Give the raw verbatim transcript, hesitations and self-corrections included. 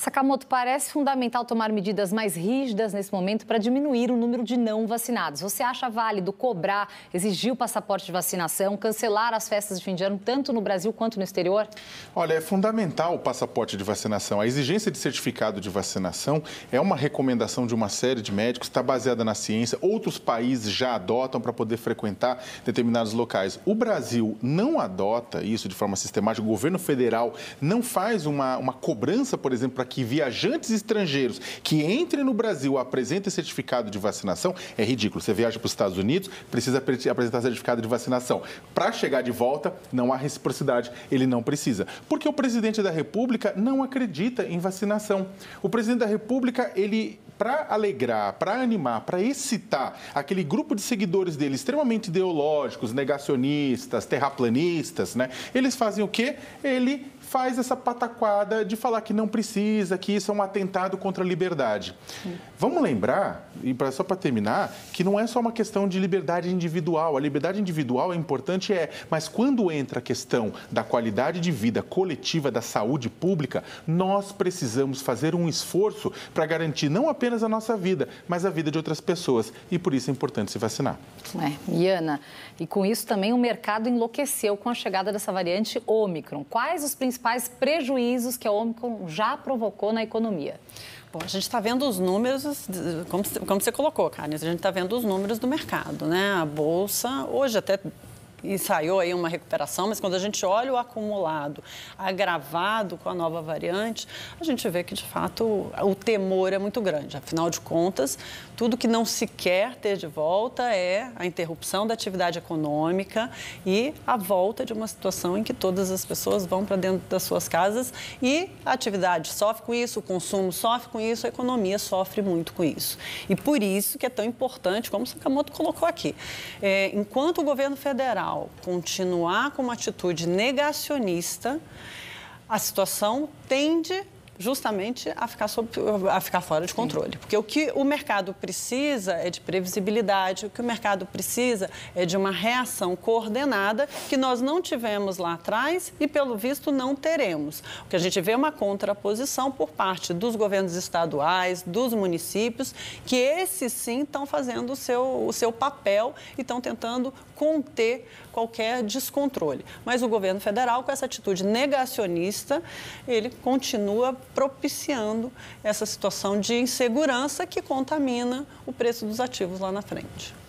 Sakamoto, parece fundamental tomar medidas mais rígidas nesse momento para diminuir o número de não vacinados. Você acha válido cobrar, exigir o passaporte de vacinação, cancelar as festas de fim de ano, tanto no Brasil quanto no exterior? Olha, é fundamental o passaporte de vacinação. A exigência de certificado de vacinação é uma recomendação de uma série de médicos, está baseada na ciência. Outros países já adotam para poder frequentar determinados locais. O Brasil não adota isso de forma sistemática. O governo federal não faz uma, uma cobrança, por exemplo, para que viajantes estrangeiros que entrem no Brasil apresentem certificado de vacinação. É ridículo. Você viaja para os Estados Unidos, precisa apresentar certificado de vacinação. Para chegar de volta, não há reciprocidade. Ele não precisa. Porque o presidente da República não acredita em vacinação. O presidente da República, ele... para alegrar, para animar, para excitar aquele grupo de seguidores dele extremamente ideológicos, negacionistas, terraplanistas, né? Eles fazem o quê? Ele faz essa pataquada de falar que não precisa, que isso é um atentado contra a liberdade. Sim. Vamos lembrar, e só para terminar, que não é só uma questão de liberdade individual. A liberdade individual é importante, é, mas quando entra a questão da qualidade de vida coletiva, da saúde pública, nós precisamos fazer um esforço para garantir não apenas a nossa vida, mas a vida de outras pessoas, e por isso é importante se vacinar. É, e Ana, e com isso também o mercado enlouqueceu com a chegada dessa variante Ômicron. Quais os principais prejuízos que a Ômicron já provocou na economia? Bom, a gente está vendo os números, como, como você colocou, Carlos, a gente está vendo os números do mercado, né? A Bolsa hoje até... e saiu aí uma recuperação, mas quando a gente olha o acumulado agravado com a nova variante, a gente vê que, de fato, o temor é muito grande. Afinal de contas, tudo que não se quer ter de volta é a interrupção da atividade econômica e a volta de uma situação em que todas as pessoas vão para dentro das suas casas e a atividade sofre com isso, o consumo sofre com isso, a economia sofre muito com isso. E por isso que é tão importante, como o Sakamoto colocou aqui, é, enquanto o governo federal continuar com uma atitude negacionista, a situação tende justamente a ficar, sob, a ficar fora de controle. Porque o que o mercado precisa é de previsibilidade, o que o mercado precisa é de uma reação coordenada que nós não tivemos lá atrás e, pelo visto, não teremos. O que a gente vê é uma contraposição por parte dos governos estaduais, dos municípios, que esses, sim, estão fazendo o seu, o seu papel e estão tentando conter qualquer descontrole. Mas o governo federal, com essa atitude negacionista, ele continua propiciando essa situação de insegurança que contamina o preço dos ativos lá na frente.